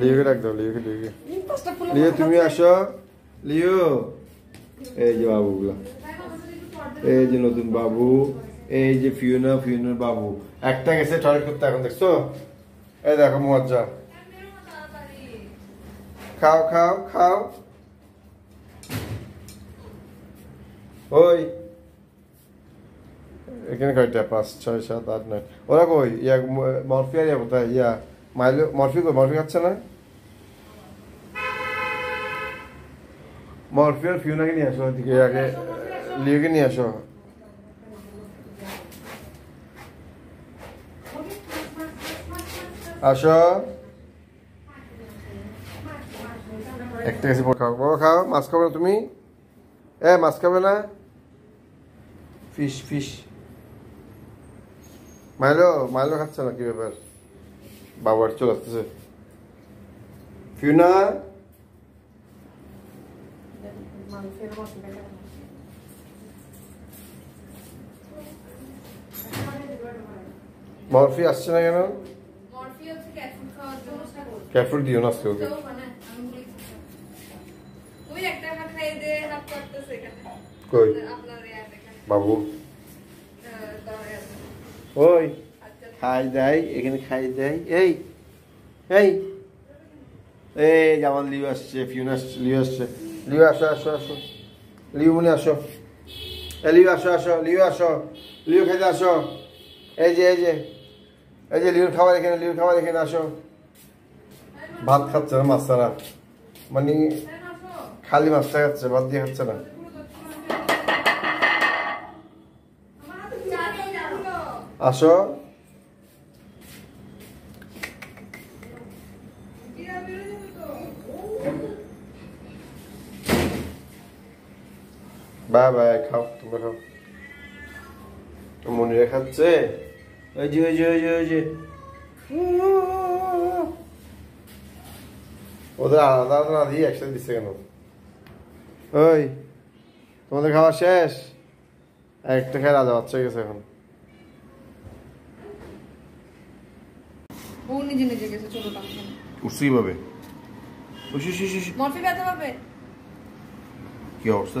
লিওকে ডাক দাও, লিওকে লিওকে লিও তুমি আসো। লিও এই যে বাবুগুলা, এই যে নতুন বাবু, এই যে ফিওনা, ফিওনার বাবু একটা গেছে টয়লেট করতে এখন দেখছো। এই দেখো মজা, খাও খাও খাও। ওই এখানে কয়টা 5 6 7 8 9 ওরা কই? ইয়া মরফি আর ইয়া কোথায়? ইয়া মাইলো মরফি কই? মরফি খাচ্ছে না। মরফি আর ফিউনাকে নিয়ে আসো, এদিকে আগে লিওকে নিয়ে আসো। আসো একটা গেছে, খাও বড় খাও। মাছ খাবে না তুমি? এ মাছ খাবে না? ফিশ ফিশ মাইলো, মাইলো খাচ্ছে না, কি ব্যাপার? বাবার চলে আসতেছে। ফিউনা মরফি আসছে না কেন? ক্যাফুট দিও না আজকে ওকে। কই বাবু? ওই খাই যাই, এখানে খাই যাই। এই এই এই যেমন লিও আসছে, ফিউনা আসছে, লিও আসছে। লিও আসো আসো আসো, লিও মনে আসো। লিও আসো আসো, লিও আসো, লিও খেতে আসো। এই যে এই যে এই যে লিওর খাবার এখানে, লিওর খাবার এখানে আসো। ভাত খাচ্ছে না মাছ ছাড়া, মানে খালি মাছটা খাচ্ছে, ভাত দিয়ে খাচ্ছে না। আসো বাই বাই, খাও তোমরা খাও। মনে খাচ্ছে, ওই যে ওই যে ওই যে ওই যে ওদের আলাদা আলাদা না দিয়ে একসাথে দিচ্ছে কেন? ওই তোমাদের খাওয়া শেষ? একটা খায় রাজা বাচ্চা গেছে এখন। ও নিজে নিজে গেছে, চলো পাখি উঠছি ভাবে। উশি উশি উশি মরফি ব্যথা পাবে কি অবস্থা?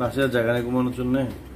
বাসার জায়গা নেই ঘুমানোর জন্য।